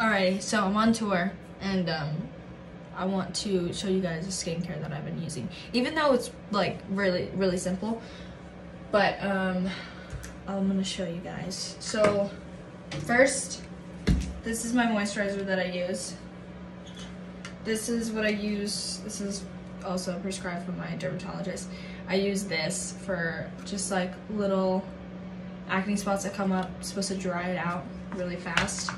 Alrighty, so I'm on tour, and I want to show you guys the skincare that I've been using. Even though it's like really simple, but I'm gonna show you guys. So first, this is my moisturizer that I use. This is what I use. This is also prescribed from my dermatologist. I use this for just like little acne spots that come up. It's supposed to dry it out really fast.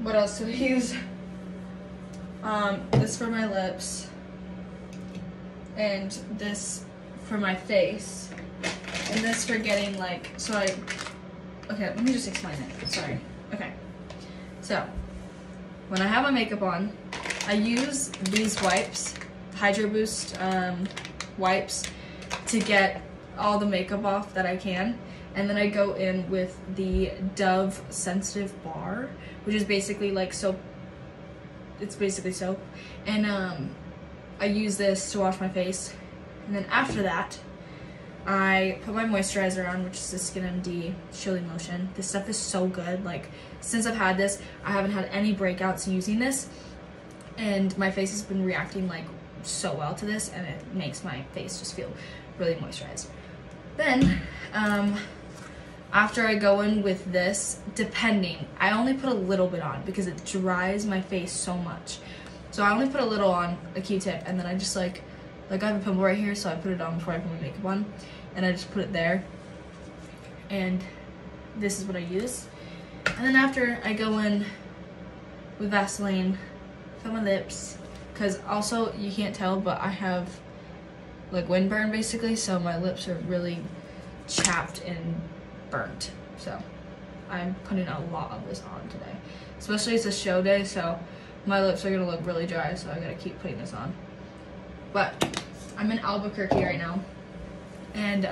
What else do I use? This for my lips, and this for my face, and this for getting like, so I, okay, let me just explain it, sorry. Okay, so when I have my makeup on, I use these wipes, Hydro Boost wipes, to get all the makeup off that I can. And then I go in with the Dove Sensitive Bar, which is basically like soap. It's basically soap. And I use this to wash my face. And then after that, I put my moisturizer on, which is the SkinMD Shielding Lotion. This stuff is so good. Like, since I've had this, I haven't had any breakouts using this. And my face has been reacting like so well to this, and it makes my face just feel really moisturized. Then, after I go in with this, depending, I only put a little bit on because it dries my face so much. So I only put a little on, a Q-tip, and then I just like I have a pimple right here, so I put it on before I put my makeup on, and I just put it there. And this is what I use. And then after, I go in with Vaseline for my lips, because also, you can't tell, but I have like windburn basically, so my lips are really chapped and burnt, so I'm putting a lot of this on today, especially it's a show day, so my lips are gonna look really dry, so I gotta keep putting this on. But I'm in Albuquerque right now, and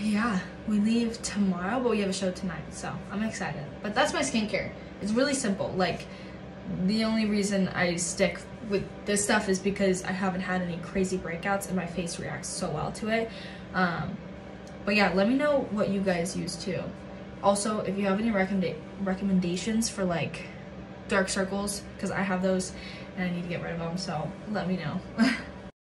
yeah, we leave tomorrow, but we have a show tonight, so I'm excited. But that's my skincare. It's really simple. Like, the only reason I stick with this stuff is because I haven't had any crazy breakouts and my face reacts so well to it. But yeah, let me know what you guys use too. Also, if you have any recommendations for like dark circles, because I have those and I need to get rid of them, so let me know.